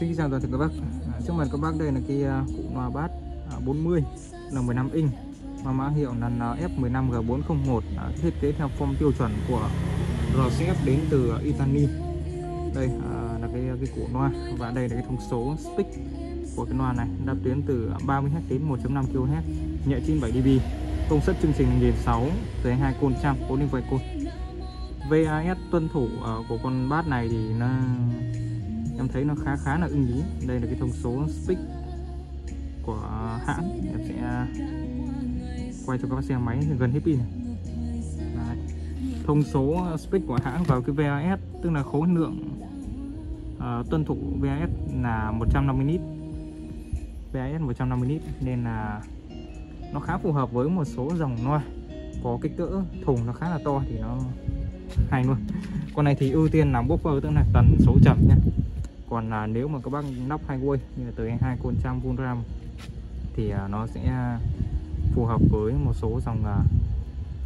Xin chào toàn thể các bác. Trước mặt các bác đây là cái cụm loa bass 40 là 15 inch mà mã hiệu là NF15G401, thiết kế theo form tiêu chuẩn của RCF đến từ Italy. Đây là cái cụm loa, và đây là cái thông số speak của cái loa này, đáp tuyến từ 30Hz đến 1.5 kHz, nhẹ 97 dB, công suất chương trình 1600 tới 2 côn trăm, 4 đến 7 côn. VAS tuân thủ của con bass này thì nó, em thấy nó khá là ưng ý. Đây là cái thông số speak của hãng, em sẽ quay cho các bác xem máy gần hết pin này. Đấy. Thông số speak của hãng vào cái VAS, tức là khối lượng tuân thủ VAS là 150 lít, VAS 150 lít, nên là nó khá phù hợp với một số dòng loa có kích cỡ thùng nó khá là to thì nó hay luôn. Con này thì ưu tiên làm buffer, tức là tần số chậm nhé. Còn là nếu mà các bác lắp hiwell như là tới 2 côn trăm RAM thì nó sẽ phù hợp với một số dòng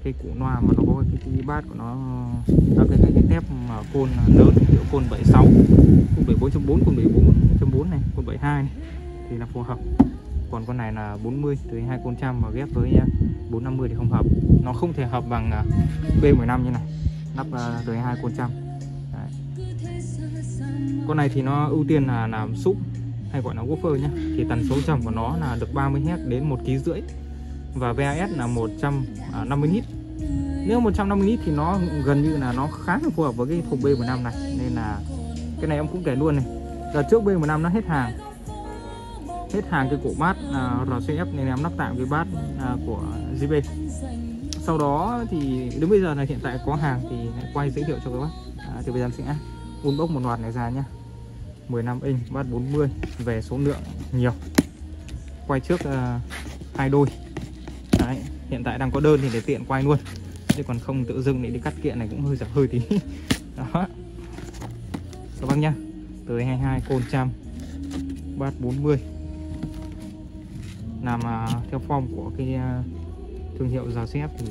cái cụ loa mà nó có cái bass của nó, cái tép mà côn lớn, kiểu côn 76, côn 74.4, côn 74.4 này, côn 72 này, thì là phù hợp. Còn con này là 40 tới 2 côn trăm mà ghép với 450 thì không hợp, nó không thể hợp bằng B15 như này, lắp tới 2 côn trăm. Con này thì nó ưu tiên là làm sub hay gọi là woofer nhé, thì tần số trầm của nó là được 30Hz đến 1,5 kHz, và VAS là 150 lít. Nếu 150 lít thì nó gần như là nó khá là phù hợp với cái thùng B15 này, nên là cái này em cũng kể luôn này. Đợt trước B15 nó hết hàng cái cổ bass RCF nên em lắp tạm cái bass của GB. Sau đó thì đến bây giờ này, hiện tại có hàng thì quay giới thiệu cho các bác. Thì bây giờ em sẽ unbox một loạt này ra nhá. 15 inch bass 40 về số lượng nhiều. Quay trước hai đôi. Đấy, hiện tại đang có đơn thì để tiện quay luôn. Chứ còn không tự dưng lại đi cắt kiện này cũng hơi dở hơi tí. Đó. Các bác nhá. Tới 22 côn trăm bass 40. Làm theo form của cái thương hiệu RCF thì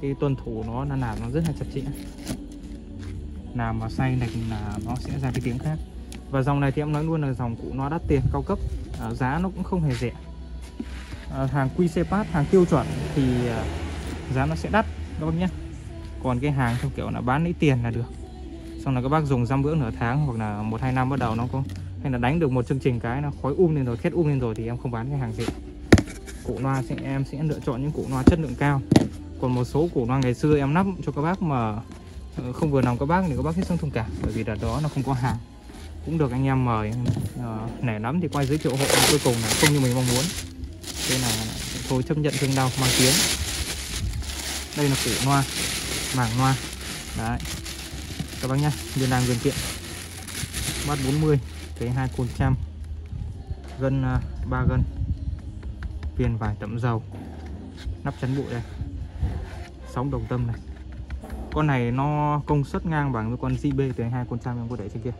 cái tuân thủ nó là làm nó rất là chặt chẽ. Làm mà xay này là nó sẽ ra cái tiếng khác. Và dòng này thì em nói luôn là dòng cụ nó đắt tiền cao cấp, giá nó cũng không hề rẻ. Hàng QC pass, hàng tiêu chuẩn thì giá nó sẽ đắt các bác nhé. Còn cái hàng theo kiểu là bán lấy tiền là được, xong là các bác dùng dăm bữa nửa tháng hoặc là 1-2 năm bắt đầu nó có, hay là đánh được một chương trình cái nó khói lên rồi, khét lên rồi thì em không bán cái hàng rẻ. Cụ loa sẽ em sẽ lựa chọn những cụ loa chất lượng cao. Còn một số cụ loa ngày xưa em lắp cho các bác mà không vừa lòng các bác thì các bác hết sức thông cảm, bởi vì đợt đó nó không có hàng, cũng được anh em mời nẻ lắm thì quay giới thiệu hộ, cuối cùng là không như mình mong muốn, nên là thôi chấp nhận thương đau mang tiếng. Đây là củ loa, mảng loa đấy các bác nhá, liên đàn nguyên kiện bass 40 tới 2 côn trăm, gân 3 gân, viền vải tẩm dầu, nắp chắn bụi đây, sóng đồng tâm này. Con này nó công suất ngang bằng với con GB tới 2 côn trăm em có để trên kia.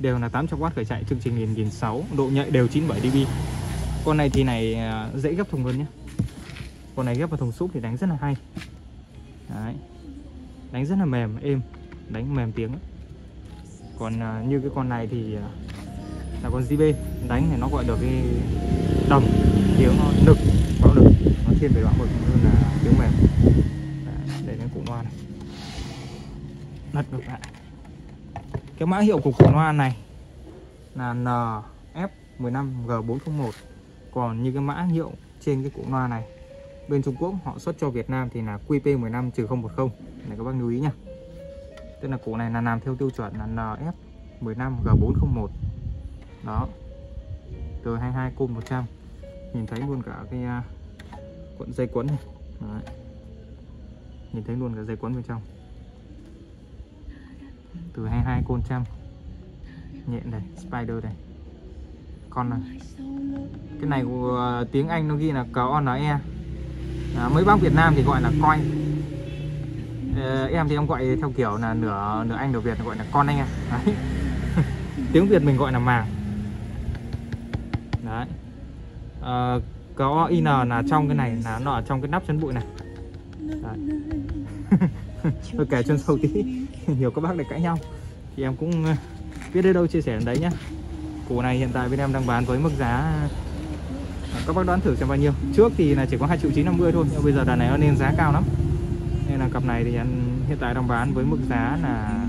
Đều là 800W khởi chạy, chương trình 1600, độ nhạy đều 97 dB. Con này thì này dễ ghép thùng hơn nhé. Con này ghép vào thùng súp thì đánh rất là hay. Đấy. Đánh rất là mềm, êm, đánh mềm tiếng ấy. Còn như cái con này thì là con GB, đánh thì nó gọi được cái đồng, tiếng nó nực, bão nực, nó thiên về bão nực hơn là tiếng mềm. Củ loa này lật ngược lại, cái mã hiệu của củ loa này là NF15G401. Còn như cái mã hiệu trên cái củ loa này bên Trung Quốc họ xuất cho Việt Nam thì là QP15-010 này, các bác lưu ý nha. Tức là củ này là làm theo tiêu chuẩn là NF15G401 đó, từ 22 côn 100, nhìn thấy luôn cả cái cuộn dây quấn này. Đấy. Nhìn thấy luôn cả dây quấn bên trong, từ 22 côn trăm, nhện này, spider này, con này. Cái này của tiếng Anh nó ghi là CONE, mấy bác Việt Nam thì gọi là coin, em thì em gọi theo kiểu là nửa Anh nửa Việt, gọi là con anh em. Tiếng Việt mình gọi là màng đấy. COIN là trong cái này, là nó ở trong cái nắp chắn bụi này. Tôi kể chân sâu tí. Nhiều các bác để cãi nhau thì em cũng biết đến đâu chia sẻ đến đấy nhá. Củ này hiện tại bên em đang bán với mức giá, các bác đoán thử xem bao nhiêu. Trước thì là chỉ có 2.950.000 thôi, nhưng bây giờ đàn này nó lên giá cao lắm, nên là cặp này thì em hiện tại đang bán với mức giá là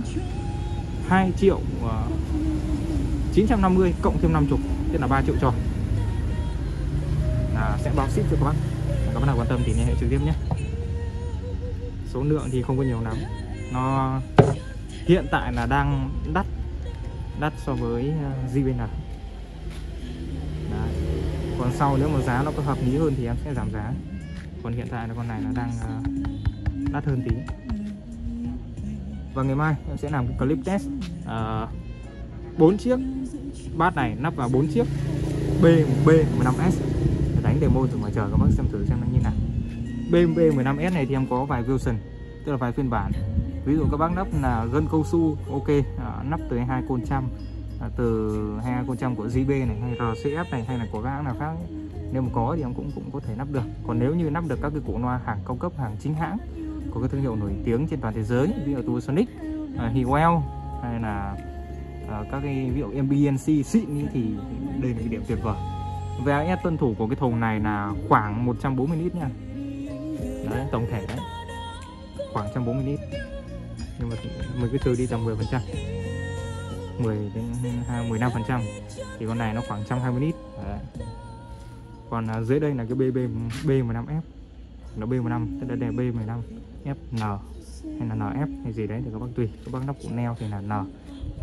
2.950.000 cộng thêm 50, tức là 3.000.000 tròn. Là sẽ bao ship cho các bác. Các bác nào quan tâm thì liên hệ trực tiếp nhé. Số lượng thì không có nhiều lắm, nó hiện tại là đang đắt so với GB này. Còn sau nếu mà giá nó có hợp lý hơn thì em sẽ giảm giá. Còn hiện tại là con này là đang đắt hơn tí. Và ngày mai em sẽ làm cái clip test 4 chiếc bát này nắp vào 4 chiếc BMW 15S để đánh demo từ ngoài trời các bác xem thử xem nó như nào. BMW 15S này thì em có vài version, tức là vài phiên bản. Ví dụ các bác nắp là gân cao su ok, nắp từ 2 côn trăm, từ 2 côn trăm của GB này hay RCF này hay là của các hãng nào khác ấy. Nếu mà có thì em cũng có thể nắp được. Còn nếu như nắp được các cái cụ loa hàng cao cấp, hàng chính hãng có cái thương hiệu nổi tiếng trên toàn thế giới, ví dụ Sonic, Hiwell hay là các cái ví dụ MBNC xịn thì đây là cái điểm tuyệt vời. VAS tuân thủ của cái thùng này là khoảng 140 lít nha. Đấy, tổng thể đấy khoảng 140 lít. Nhưng mà mình cứ trừ đi tầm 10%, 10 đến 15% thì con này nó khoảng 120 lít. Đấy. Còn dưới đây là cái B15F, nó B15 tức là B15FN hay là NF hay gì đấy thì các bác tùy. Các bác nắp cụ neo thì là N,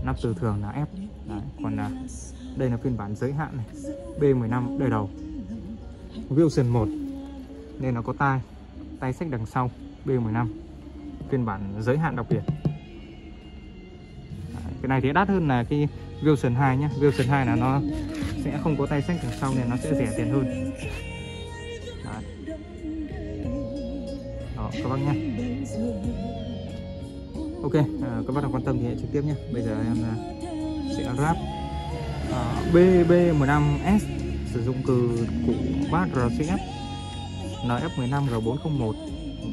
nắp từ thường là F. Đấy. Còn đây là phiên bản giới hạn này, B15 đời đầu, Wilson 1 nên nó có tay sách đằng sau, B15 phiên bản giới hạn đặc biệt. Đấy, cái này thì đắt hơn là cái Wilson 2 nhá. Wilson 2 là nó sẽ không có tay sách đằng sau nên nó sẽ rẻ tiền hơn. Đấy. Đó các bác nhé. Ok, các bác nào quan tâm thì hãy trực tiếp nhé. Bây giờ em sẽ wrap BB15S sử dụng từ củ bát RCF NF15G401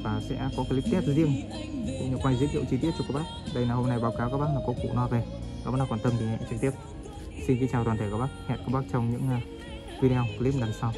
và sẽ có clip test riêng cũng như quay giới thiệu chi tiết cho các bác. Đây là hôm nay báo cáo các bác là có cụ loa về. Các bác nào quan tâm thì hẹn trực tiếp. Xin kính chào toàn thể các bác. Hẹn các bác trong những video clip lần sau.